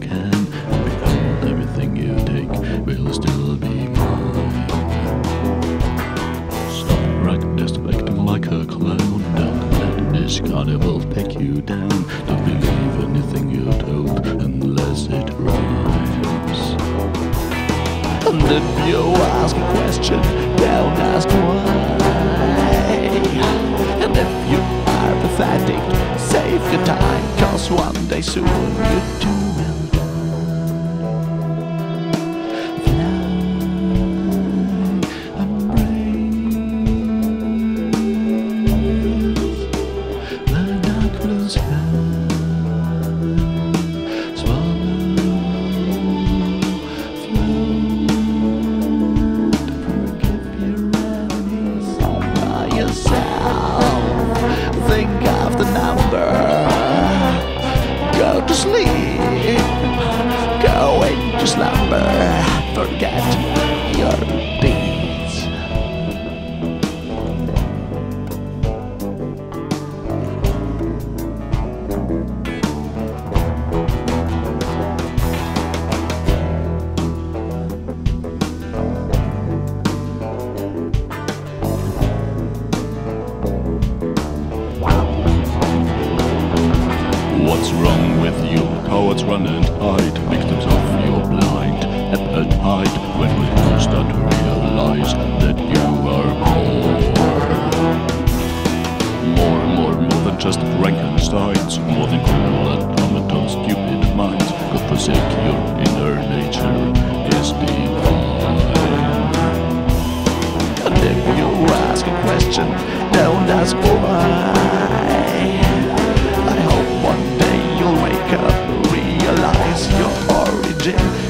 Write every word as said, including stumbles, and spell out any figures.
can without everything you take will still be mine. So rack this victim like a clown. Don't let this carnival take you down. Don't believe anything you're told unless it rhymes. And if you ask a question, don't ask why. And if you are pathetic, save your time, cause one day soon you too will die. Fly, I'm brave. The dark blue sky, swallow, float. Forgive your enemies all by yourself. Think of the number. Go to sleep, go into slumber, forget your deeds. What's wrong with you? Cowards run and hide, victims of your blind appetite. When will you start to realize that you are more? More, more, more than just Frankensteins, more than cruel automatons, stupid minds. God forsake your inner nature is divine. And if you ask a question, don't ask why. I hope one day you'll wake up, realize your origin.